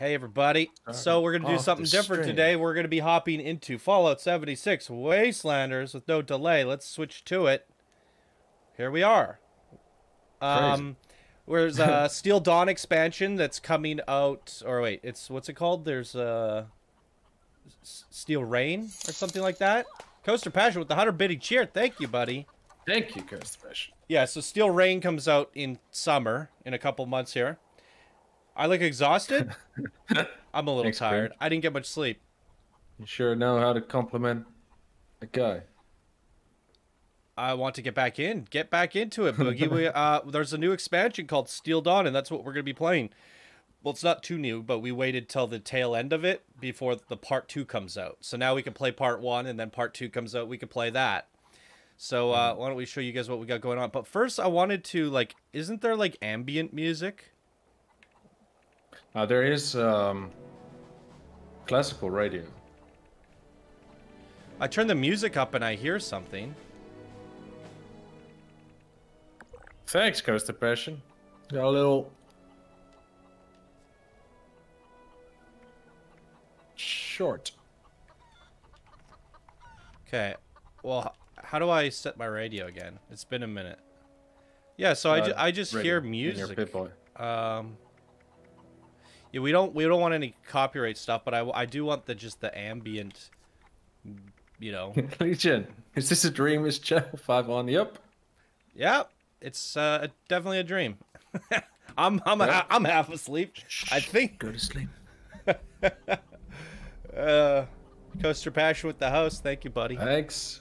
Hey everybody, so we're going to do something different today. We're going to be hopping into Fallout 76 Wastelanders with no delay. Let's switch to it. Here we are. There's a Steel Dawn expansion that's coming out, or wait, it's, what's it called? There's Steel Rain or something like that. Coaster Passion with the 100-bitty cheer. Thank you, buddy. Thank you, Coaster Passion. Yeah, so Steel Rain comes out in summer, in a couple months here. I look exhausted. I'm a little tired. I didn't get much sleep. You sure know how to compliment a guy. I want to get back in. Get back into it, Boogie. There's a new expansion called Steel Dawn, and that's what we're going to be playing. Well, it's not too new, but we waited till the tail end of it before the part 2 comes out. So now we can play part 1, and then part 2 comes out, we can play that. So why don't we show you guys what we got going on. But first, I wanted to, like, isn't there, like, ambient music? There is classical radio. I turn the music up and I hear something. Thanks, Coaster Passion. Got a little short. Okay. Well, how do I set my radio again? It's been a minute. Yeah, so I just hear music. Yeah, we don't want any copyright stuff, but I do want just the ambient, you know. Legion, is this a dream? Is Channel 5 on? Yep. Yep, it's definitely a dream. I'm half asleep. I think. Go to sleep. Coaster Passion with the host. Thank you, buddy. Thanks.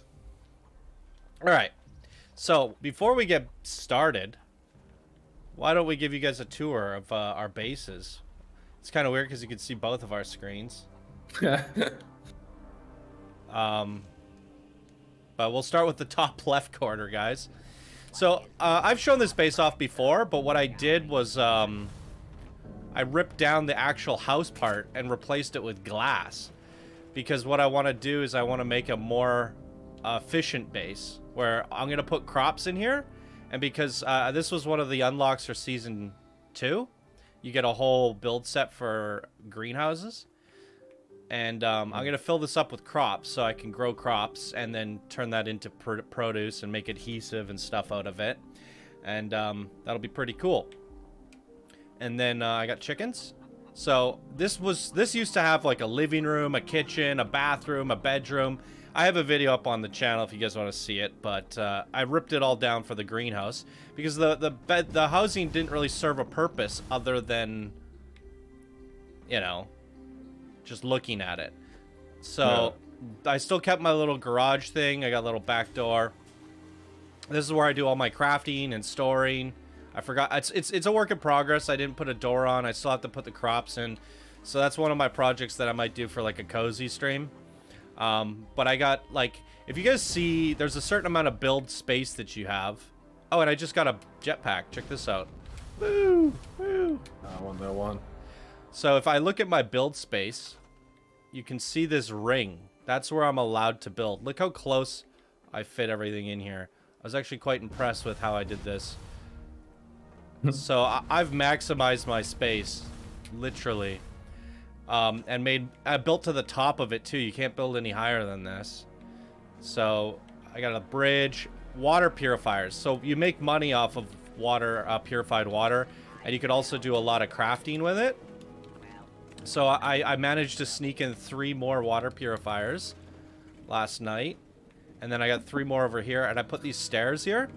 All right. So before we get started, why don't we give you guys a tour of our bases? It's kind of weird because you can see both of our screens. But we'll start with the top left corner, guys. So I've shown this base off before, but what I did was I ripped down the actual house part and replaced it with glass. Because what I want to do is I want to make a more efficient base where I'm going to put crops in here. And because this was one of the unlocks for Season 2. You get a whole build set for greenhouses. And I'm going to fill this up with crops so I can grow crops and then turn that into produce and make adhesive and stuff out of it. And that'll be pretty cool. And then I got chickens. So this used to have like a living room, a kitchen, a bathroom, a bedroom. I have a video up on the channel if you guys want to see it, but I ripped it all down for the greenhouse because the housing didn't really serve a purpose other than, you know, just looking at it. So no. I still kept my little garage thing. I got a little back door. This is where I do all my crafting and storing. I forgot. It's a work in progress. I didn't put a door on. I still have to put the crops in. So that's one of my projects that I might do for like a cozy stream. But I got, like, if you guys see, there's a certain amount of build space that you have. Oh, and I just got a jetpack. Check this out. Woo! Woo! I want that one. So if I look at my build space, you can see this ring. That's where I'm allowed to build. Look how close I fit everything in here. I was actually quite impressed with how I did this. So I've maximized my space, literally. And I built to the top of it too. You can't build any higher than this. So I got a bridge, water purifiers. So you make money off of water, purified water, and you could also do a lot of crafting with it. So I managed to sneak in 3 more water purifiers last night, and then I got 3 more over here, and I put these stairs here,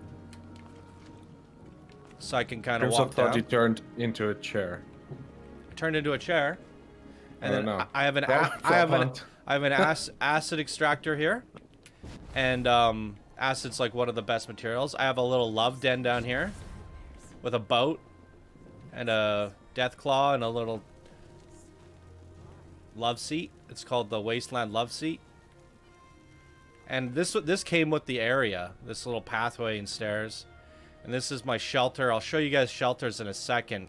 so I can kind of walk down. I thought you turned into a chair. I turned into a chair. And then I have an acid extractor here, and acid's like one of the best materials. I have a little love den down here, with a boat, and a death claw, and a little love seat. It's called the Wasteland Love Seat. And this came with the area, this little pathway and stairs, and this is my shelter. I'll show you guys shelters in a second.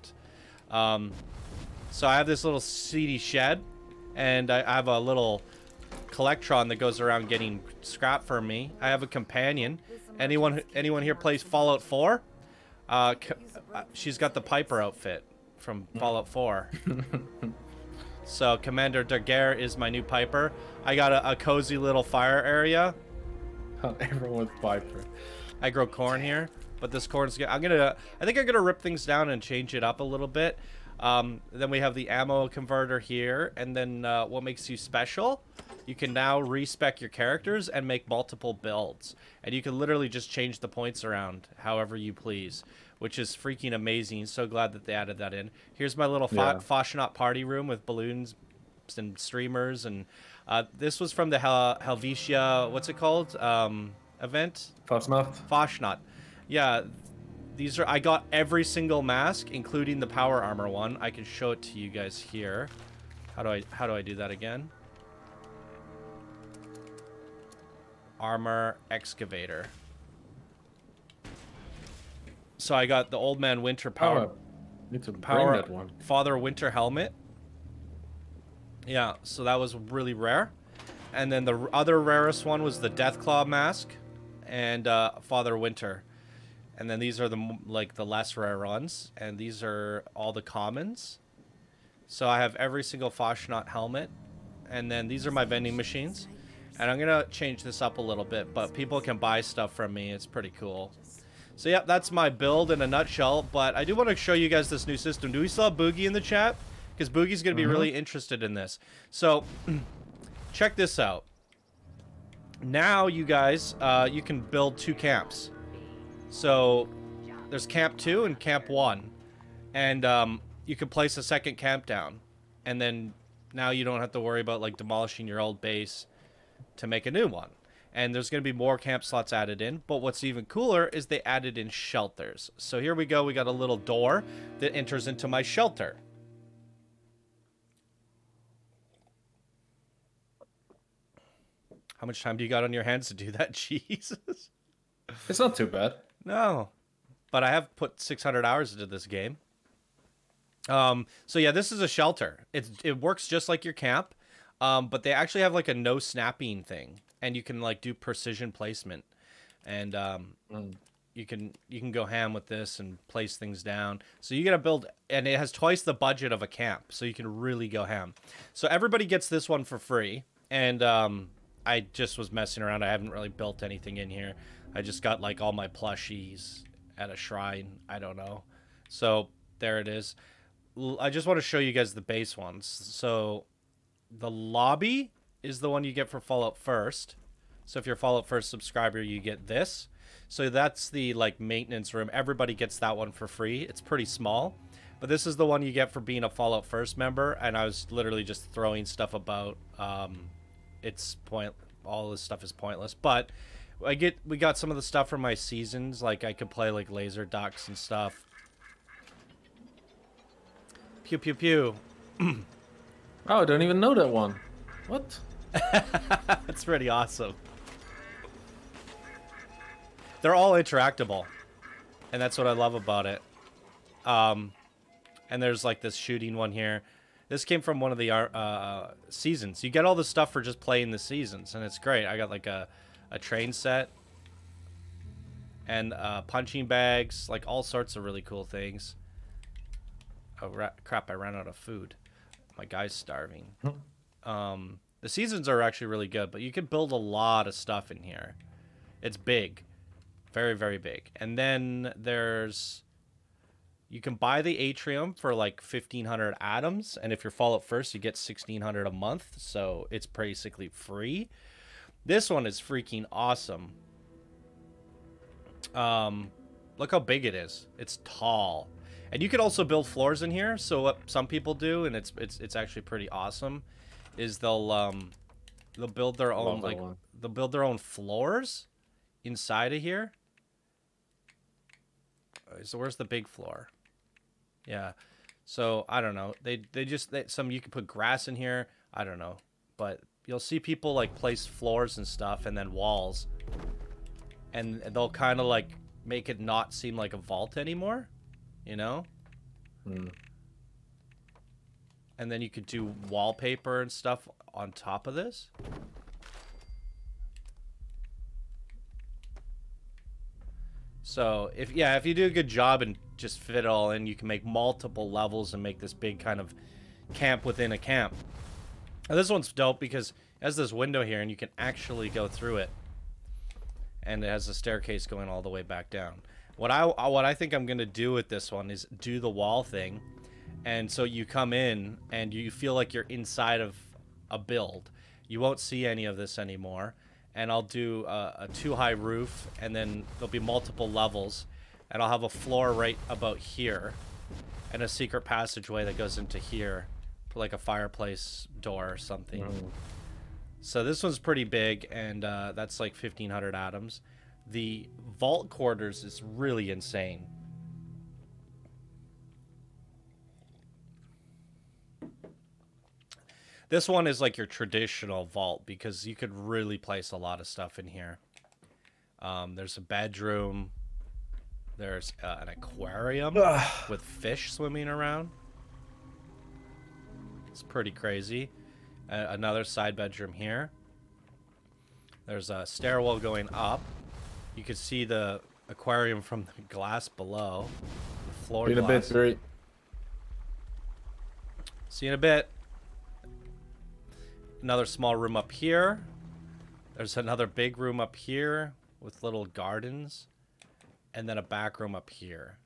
So I have this little seedy shed, and I have a little collectron that goes around getting scrap for me. I have a companion. Anyone here plays Fallout 4? She's got the Piper outfit from Fallout 4. So Commander Daguerre is my new Piper. I got a cozy little fire area. Everyone's Piper. I grow corn here, but this corn's good. I think I'm gonna rip things down and change it up a little bit. Then we have the ammo converter here, and then what makes you special? You can now respec your characters and make multiple builds, and you can literally just change the points around however you please, which is freaking amazing. So glad that they added that in. Here's my little Fasnacht party room with balloons and streamers, and this was from the Helvetia, what's it called, event? Fasnacht. Fasnacht. Yeah, these are, I got every single mask, including the power armor one. I can show it to you guys here. How do I do that again? Armor excavator. So I got the Old Man Winter power. It's a power one. Father Winter helmet. Yeah, so that was really rare. And then the other rarest one was the Deathclaw mask and Father Winter. And then these are the like the less rare ones, and these are all the commons. So I have every single Fasnacht helmet, and then these are my vending machines. And I'm gonna change this up a little bit, but people can buy stuff from me. It's pretty cool. So yeah, that's my build in a nutshell. But I do want to show you guys this new system. Do we still have Boogie in the chat? Because Boogie's gonna be really interested in this. So check this out. Now you guys, you can build two camps. So there's camp 2 and camp 1, and you can place a second camp down, and then now you don't have to worry about like demolishing your old base to make a new one. And there's going to be more camp slots added in, but what's even cooler is they added in shelters. So here we go, we got a little door that enters into my shelter. How much time do you got on your hands to do that? Jesus, it's not too bad. No, but I have put 600 hours into this game. So yeah, this is a shelter. It works just like your camp, but they actually have like a no snapping thing, and you can like do precision placement, and you can go ham with this and place things down. So you gotta build, and it has twice the budget of a camp, so you can really go ham. So everybody gets this one for free, and I just was messing around. I haven't really built anything in here. I just got like all my plushies at a shrine. I don't know. So there it is. I just want to show you guys the base ones. So the lobby is the one you get for Fallout First. So if you're a Fallout First subscriber, you get this. So that's the like maintenance room. Everybody gets that one for free. It's pretty small, but this is the one you get for being a Fallout First member. And I was literally just throwing stuff about. All this stuff is pointless, but we got some of the stuff from my seasons, like I could play like laser ducks and stuff. Pew pew pew. Oh, I don't even know that one. What? It's pretty awesome. They're all interactable, and that's what I love about it. And there's like this shooting one here. This came from one of the seasons. You get all the stuff for just playing the seasons, and it's great. I got like a train set and punching bags, like all sorts of really cool things. Oh crap, I ran out of food. My guy's starving. The seasons are actually really good, but you can build a lot of stuff in here. It's big, very, very big. And then there's... You can buy the atrium for like 1,500 atoms, and if you're Fallout First, you get 1,600 a month, so it's basically free. This one is freaking awesome. Look how big it is. It's tall, and you can also build floors in here. So what some people do, and it's actually pretty awesome, is they'll build their own they'll build their own floors inside of here. So where's the big floor? Yeah, so I don't know, some you can put grass in here, I don't know, but you'll see people like place floors and stuff, and then walls, and they'll kind of like make it not seem like a vault anymore, you know. And then you could do wallpaper and stuff on top of this. So if you do a good job and just fit it all in, you can make multiple levels and make this big kind of camp within a camp. Now, this one's dope because it has this window here and you can actually go through it. And it has a staircase going all the way back down. What I think I'm going to do with this one is do the wall thing. And so you come in and you feel like you're inside of a build. You won't see any of this anymore. And I'll do a too-high roof, and then there'll be multiple levels. And I'll have a floor right about here, and a secret passageway that goes into here, for like a fireplace door or something. Whoa. So this one's pretty big, and that's like 1,500 atoms. The vault quarters is really insane. This one is like your traditional vault because you could really place a lot of stuff in here. There's a bedroom. There's an aquarium with fish swimming around. It's pretty crazy. Another side bedroom here. There's a stairwell going up. You can see the aquarium from the glass below. The floor glass. See you in a bit, Siri. See you in a bit. Another small room up here. There's another big room up here with little gardens, and then a back room up here.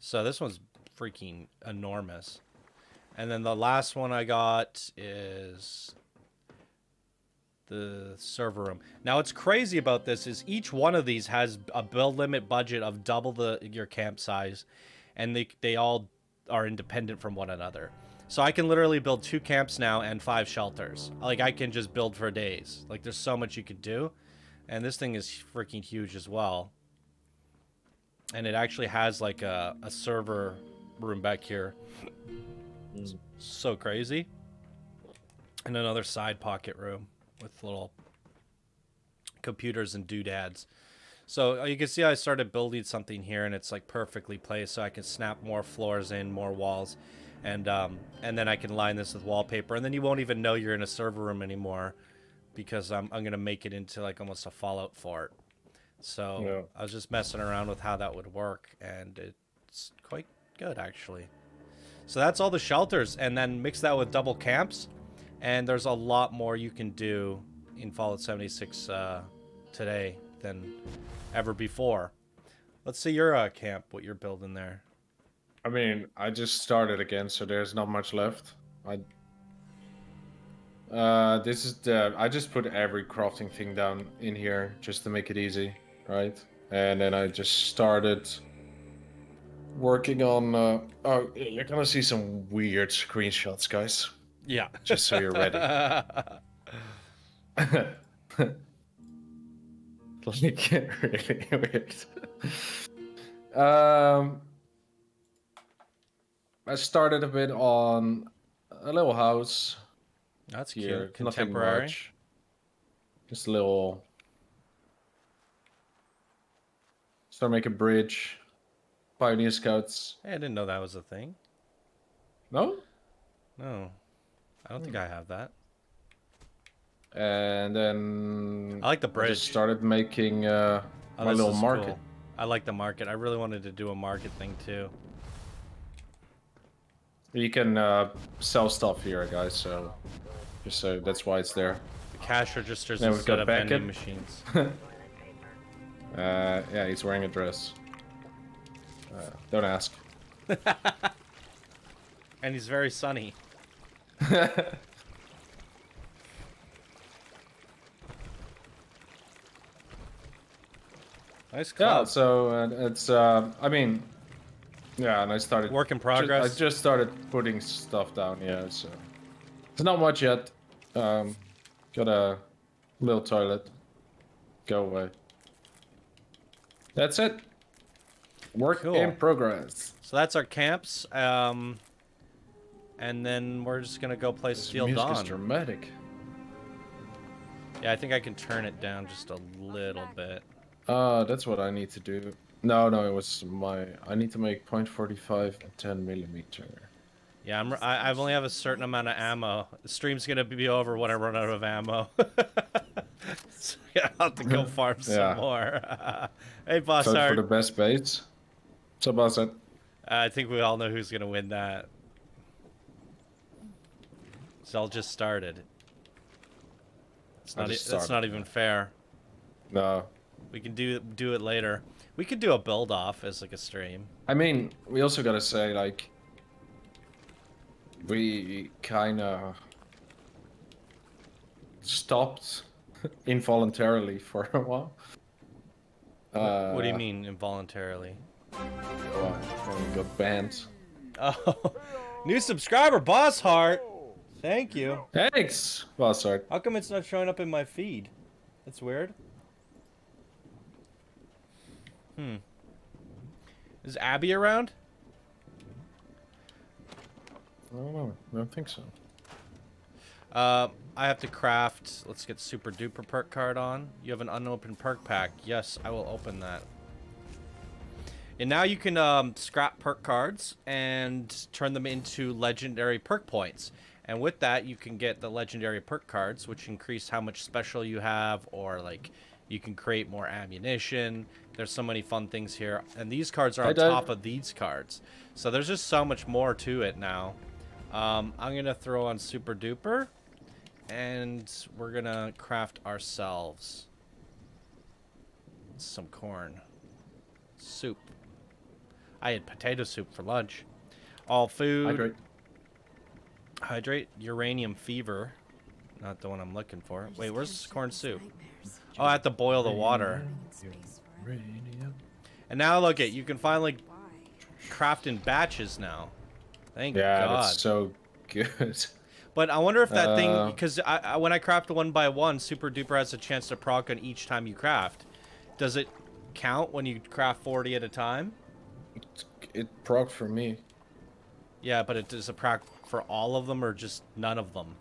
So this one's freaking enormous. And then the last one I got is the server room. Now what's crazy about this is each one of these has a build limit budget of double your camp size, and they all are independent from one another. So I can literally build 2 camps now and 5 shelters. Like, I can just build for days. Like, there's so much you could do. And this thing is freaking huge as well. And it actually has, like, a server room back here. It's so crazy. And another side pocket room with little computers and doodads. So you can see I started building something here, and it's, like, perfectly placed. So I can snap more floors in, more walls. And then I can line this with wallpaper, and then you won't even know you're in a server room anymore, because I'm gonna make it into like almost a Fallout fort. So yeah. I was just messing around with how that would work, and it's quite good actually. So that's all the shelters, and then mix that with double camps, and there's a lot more you can do in Fallout 76 today than ever before. Let's see your camp, what you're building there. I mean, I just started again, so there's not much left. This is the... I just put every crafting thing down in here, just to make it easy, right? And then I just started working on... oh, you're gonna see some weird screenshots, guys. Yeah. Just so you're ready. Like, really weird. I started a bit on a little house. That's here. Cute. Contemporary. Much. Just a little. Start making a bridge. Pioneer Scouts. Hey, I didn't know that was a thing. No? No. I don't think I have that. And then I like the bridge. I just started making my little market. Cool. I like the market. I really wanted to do a market thing too. You can sell stuff here, guys, so just so that's why it's there. The cash registers instead of vending machines. Yeah, he's wearing a dress. Don't ask. And he's very sunny. Nice club. Yeah, so it's, I mean... Yeah, and I started... Work in progress. I just started putting stuff down, yeah, so... It's not much yet. Got a little toilet. Go away. That's it. Work in progress. So that's our camps. And then we're just gonna go play Steel Dawn. This music is dramatic. Yeah, I think I can turn it down just a little bit. That's what I need to do. No, it was my... I need to make 0.45 and 10mm. Yeah, I only have a certain amount of ammo. The stream's gonna be over when I run out of ammo. So yeah, I'll have to go farm some more. Hey, Boss Art. For the best baits. What's up, Boss Art? I think we all know who's gonna win that. It's all just started. It's not even fair. No. We can do it later. We could do a build off as like a stream. I mean, we also gotta say, like, we kinda stopped involuntarily for a while. What do you mean involuntarily? Well, we got banned. Oh, new subscriber, Boss Heart. Thank you. Thanks, Boss Heart. How come it's not showing up in my feed? That's weird. Hmm. Is Abby around? I don't know. I don't think so. I have to craft. Let's get super duper perk card on. You have an unopened perk pack. Yes, I will open that. And now you can scrap perk cards and turn them into legendary perk points. And with that, you can get the legendary perk cards, which increase how much special you have, or like you can create more ammunition. There's so many fun things here. And these cards are on top of these cards. So there's just so much more to it now. I'm going to throw on Super Duper. And we're going to craft ourselves some corn. Soup. I had potato soup for lunch. All food. Hydrate. Hydrate. Uranium fever. Not the one I'm looking for. Wait, where's corn soup? Oh, I have to boil the water. And now look at, you can finally craft in batches now. Thank God. Yeah, that's so good. But I wonder if that thing, because when I craft one by one, Super Duper has a chance to proc on each time you craft. Does it count when you craft 40 at a time? It proc for me. Yeah, but does it proc for all of them or just none of them?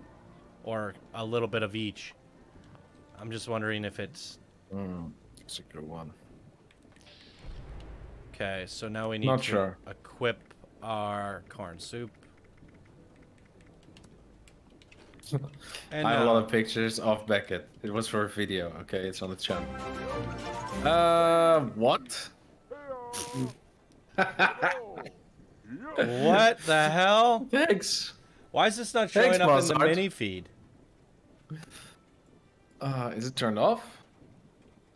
Or a little bit of each? I'm just wondering if it's... It's a good one. Okay, so now we need to equip our corn soup. And I have a lot of pictures of Beckett. It was for a video. Okay, it's on the channel. What? What the hell? Thanks. Why is this not showing up in the mini feed? Is it turned off?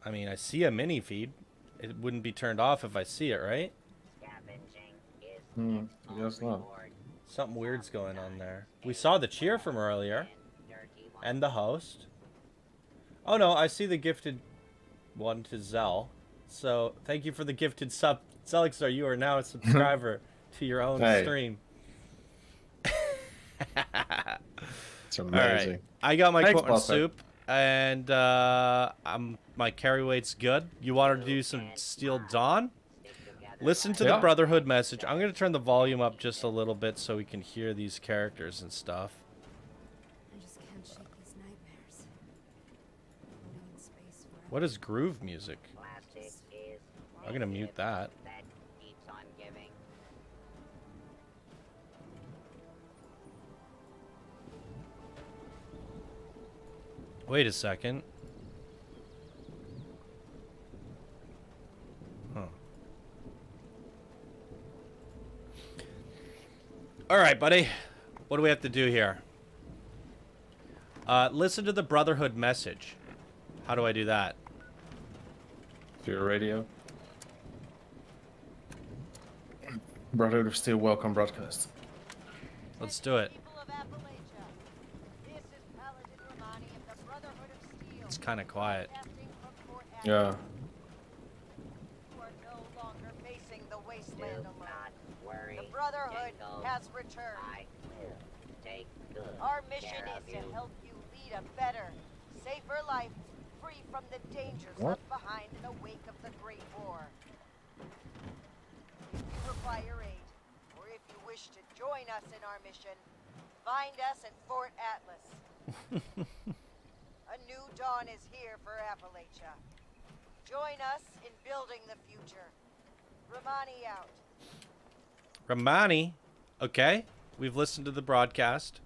I mean, I see a mini feed. It wouldn't be turned off if I see it, right? Hmm, I guess not. Something weird's going on there. We saw the cheer from earlier. And the host. Oh no, I see the gifted one to Zell. So, thank you for the gifted sub. Zelixar, you are now a subscriber to your own stream. It's amazing. Right. I got my corn soup. And my carry weight's good. You want to do some Steel Dawn? Listen to the Brotherhood message. I'm going to turn the volume up just a little bit so we can hear these characters and stuff. I just can't shake these nightmares. No space for what is groove music? I'm going to mute that. Wait a second. Huh. Alright, buddy. What do we have to do here? Listen to the Brotherhood message. How do I do that? Through your radio. Brotherhood of Steel, welcome broadcast. Let's do it. It's kind of quiet. Yeah. You are no longer facing the wasteland alone. The Brotherhood has returned. Our mission is to help you lead a better, safer life, free from the dangers left behind in the wake of the Great War. If you require aid, or if you wish to join us in our mission, find us at Fort Atlas. A new dawn is here for Appalachia. Join us in building the future. Rahmani out. Rahmani? Okay. We've listened to the broadcast.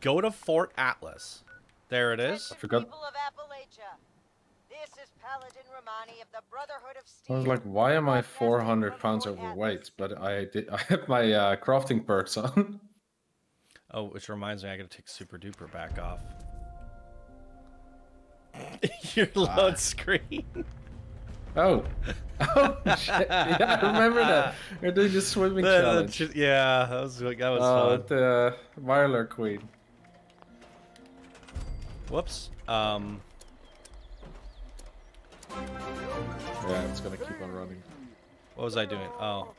Go to Fort Atlas. There it is. I forgot. People of Appalachia. This is Paladin Rahmani of the Brotherhood of Steel. I was like, why am I 400 pounds overweight? But I have my crafting perks on. Oh, which reminds me, I gotta take Super Duper back off. Your load screen. Oh. Oh, shit. Yeah, I remember that. We're doing the swimming challenge. Yeah, that was fun. The Marler Queen. Whoops. Yeah, it's gonna keep on running. What was I doing? Oh.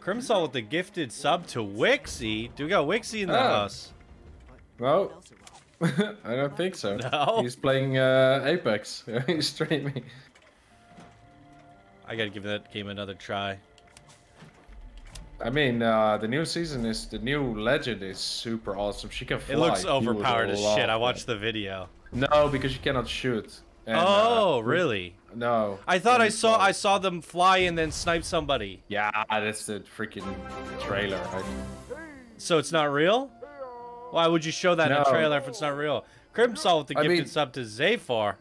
Crimson with the gifted sub to Wixie. Do we got Wixie in the house? Well, I don't think so. No? He's playing Apex. He's streaming. I gotta give that game another try. I mean, the new season is... The new legend is super awesome. She can fly. It looks overpowered as shit. I watched the video. No, because you cannot shoot. And, really? No. I thought I saw them fly and then snipe somebody. Yeah, that's the freaking trailer. So it's not real? Why would you show that in a trailer if it's not real? Crimson with the gifted sub to Zaphar.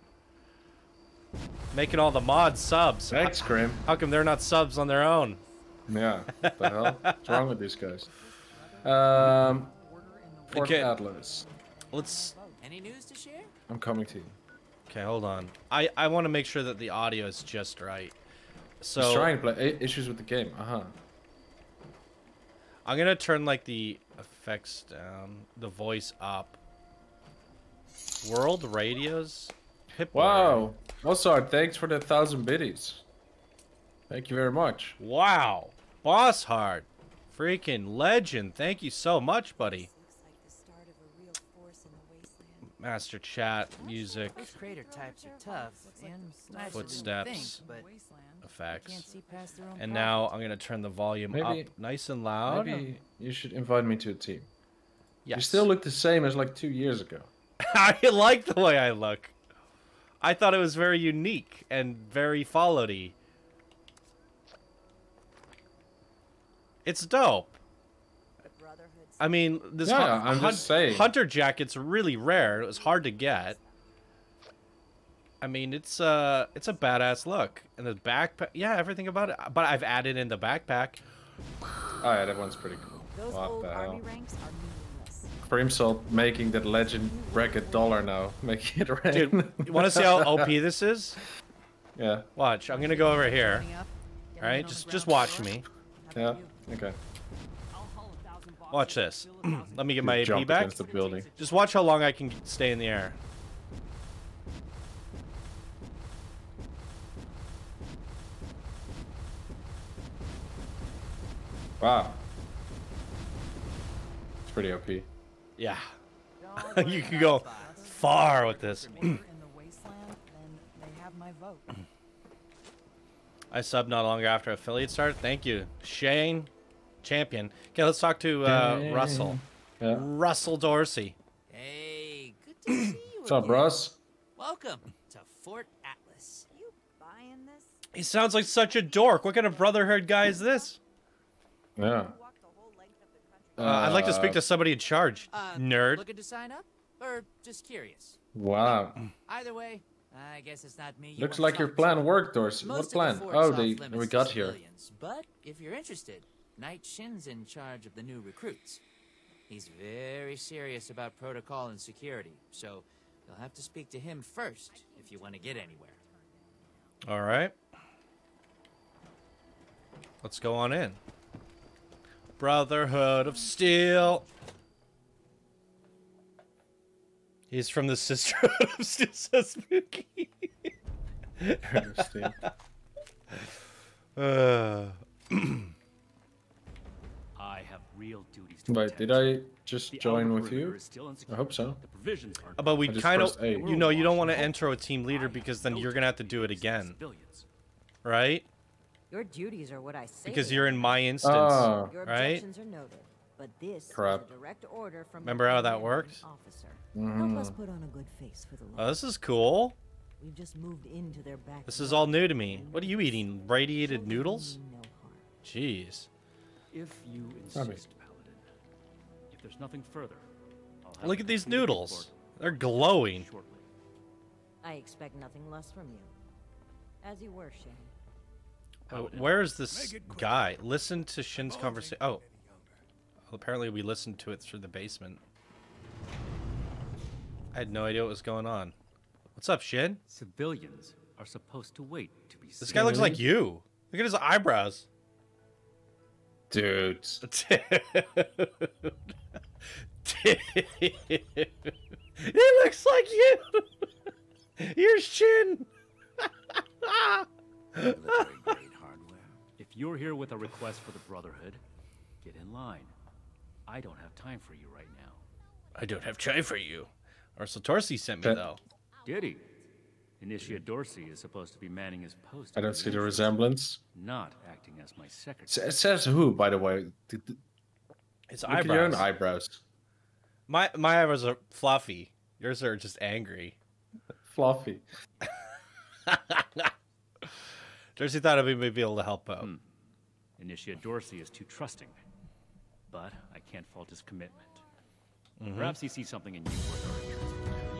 Making all the mod subs. Thanks, Grim. How come they're not subs on their own? Yeah, what the hell? What's wrong with these guys? Fort Atlas. Let's... Any news to share? I'm coming to you. Okay, hold on. I want to make sure that the audio is just right. So he's trying to play issues with the game. I'm gonna turn like the effects down, the voice up. World radios. Pip wow, Mozart! Thanks for the 1,000 biddies. Thank you very much. Wow, Boss Hard, freaking legend! Thank you so much, buddy. Master chat, music, types are tough and footsteps, think, effects, and now I'm gonna turn the volume up nice and loud. Maybe you should invite me to a team. Yes. You still look the same as like 2 years ago. I like the way I look. I thought it was very unique and very Fallout-y. It's dope. I mean, this hunter jacket's really rare. It was hard to get. I mean, it's a badass look, and the backpack. Yeah, everything about it. But I've added in the backpack. Oh yeah, that one's pretty cool. Those old army ranks are meaningless. Crimsalt making that legend bracket dollar now, making it rain. Dude, you want to see how OP this is? Yeah. Watch. I'm gonna go over here. All right, just watch me. Yeah. Okay. Watch this. Let me get my AP back. The building. Just watch how long I can stay in the air. Wow. It's pretty OP. Yeah. You can go far with this. I subbed not long after affiliate started. Thank you, Shane. Champion. Okay, let's talk to Russell. Yeah. Russell Dorsey. Hey, good to see you. What's up, Russ? Welcome to Fort Atlas. You buying this? He sounds like such a dork. What kind of brotherhood guy is this? Yeah. I'd like to speak to somebody in charge. Nerd. Looking to sign up, or just curious? Wow. Either way. I guess it's not me. Looks like your plan worked, Dorsey. What plan? Oh, we got here. But if you're interested. Knight Shin's in charge of the new recruits. He's very serious about protocol and security, so you'll have to speak to him first if you want to get anywhere. All right. Let's go on in. Brotherhood of Steel. He's from the Sisterhood of Steel, so spooky. I have real duties to attend. Did I just join with you? I hope so. But we kind of, you know, you don't want to enter a team leader because then you're going to have to do it again. Right? Your duties are what I say. Because you're in my instance, right? But this crap. Remember how that worked? Oh, this is cool. We've just moved into their back. This is all new to me. What are you eating? Radiated noodles? Jeez. If you insist, Paladin. If there's nothing further, I'll look at these noodles. They're glowing. I expect nothing less from you. As you were, Shin. Where is this guy? Listen to Shin's conversation. Oh, apparently we listened to it through the basement. I had no idea what was going on. What's up, Shin? Civilians are supposed to wait to be seen. This guy looks like you. Look at his eyebrows. Dude. It looks like you. You're Shin. If you're here with a request for the Brotherhood, get in line. I don't have time for you right now. I don't have time for you. Russell Dorsey sent me, though. Did he? Initiate Dorsey is supposed to be manning his post. I don't see the resemblance. Not acting as my secretary. It says who, by the way? It's eyebrows. Look at your own eyebrows. My eyebrows are fluffy. Yours are just angry. Fluffy. Dorsey thought we might be able to help out. Hmm. Initiate Dorsey is too trusting, but I can't fault his commitment. Mm-hmm. Perhaps he sees something in you.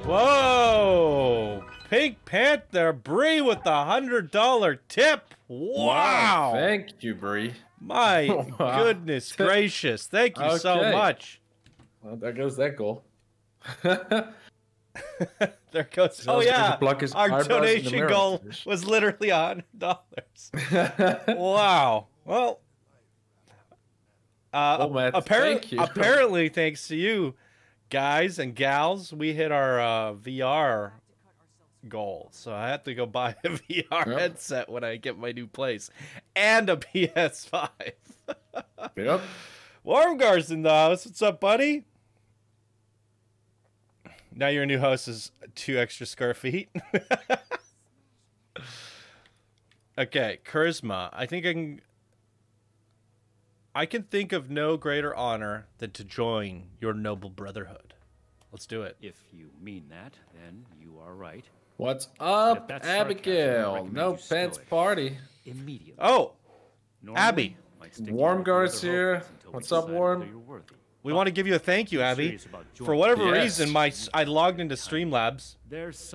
Whoa! Pink Panther Bree with the $100 tip. Wow! Thank you, Bree. My goodness gracious! Thank you so much. Well, there goes that goal. There goes. So oh yeah, our donation goal was literally $100. Wow. Well. Apparently, thanks to you guys and gals, we hit our VR goal. So I have to go buy a VR headset when I get my new place and a PS5. Yep. Warmgar's in the house. What's up, buddy? Now your new house is 2 extra square feet. Okay, charisma. I think I can... I can think of no greater honor than to join your noble brotherhood. Let's do it. If you mean that, then you are right. What's up, Abigail? No pants party. Immediately. Oh, Abby. Warmguard's here. What's up, Warm? We want to give you a thank you, Abby. For whatever reason, I logged into Streamlabs,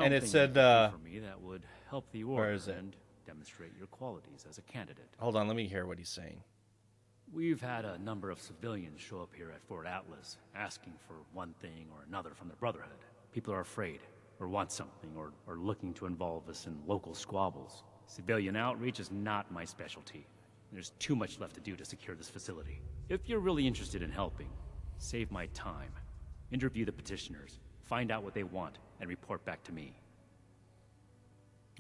and it said, where is it? Demonstrate your qualities as a candidate. Hold on, let me hear what he's saying. We've had a number of civilians show up here at Fort Atlas, asking for one thing or another from the Brotherhood. People are afraid, or want something, or are looking to involve us in local squabbles. Civilian outreach is not my specialty. There's too much left to do to secure this facility. If you're really interested in helping, save my time. Interview the petitioners, find out what they want, and report back to me.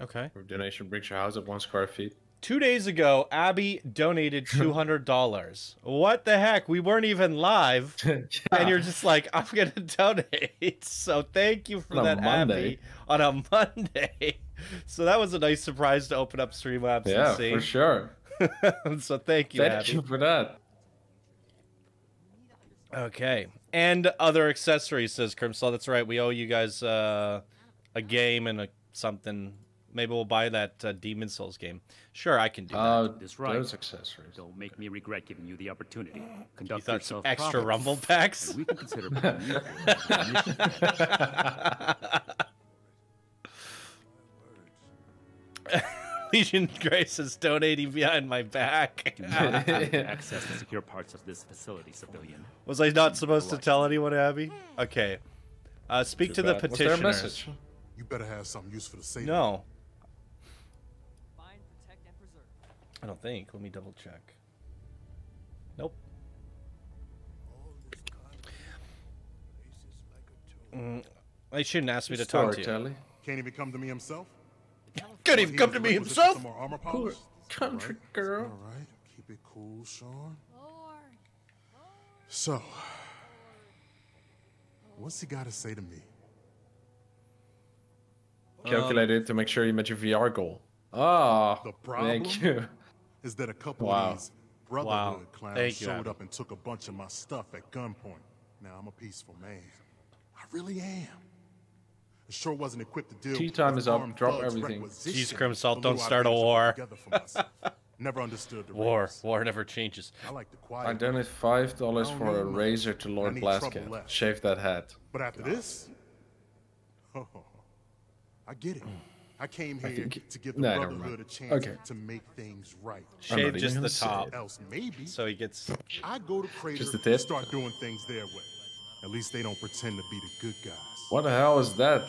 Okay. Your donation brings your house up 1 square feet. 2 days ago, Abby donated $200. What the heck? We weren't even live, and you're just like, I'm going to donate. So thank you for that, Abby, on a Monday. So that was a nice surprise to open up Streamlabs and see. Yeah, for sure. So thank you, Abby. Thank you for that. Okay. And other accessories, says Crimson. That's right. We owe you guys a game and something. Maybe we'll buy that Demon Souls game. Sure, I can do that. That's right. Those accessories. Don't make me regret giving you the opportunity. Conduct yourself properly. Extra rumble packs. We can consider. Legion Grace is donating behind my back. Do not have access to secure parts of this facility, civilian. Was I not supposed to tell anyone, Abby? Okay. Speak to the petitioners. What's their message? You better have something useful to say. No. I don't think. Let me double check. Nope. They shouldn't ask me to talk to you. Can't even come to me himself. Can't even come to me himself. Cool country girl. All right, keep it cool, Sean. So, what's he got to say to me? Calculated to make sure you met your VR goal. Ah, oh, thank you. Is that a couple of these Brotherhood clowns showed up and took a bunch of my stuff at gunpoint. Now I'm a peaceful man. I really am. I sure wasn't equipped to deal. Tea time is up. Drop everything. Jeez, Crimson, don't start a war. Never understood the war never changes. I like the quiet. I donate $5 for a razor to Lord Blasket. Shave that head. But after this, I get it. I came here to give the Brotherhood a chance to make things right. Shave just the top, else maybe. So he gets. I go to Crater and start doing things their way. At least they don't pretend to be the good guys. What the hell is that?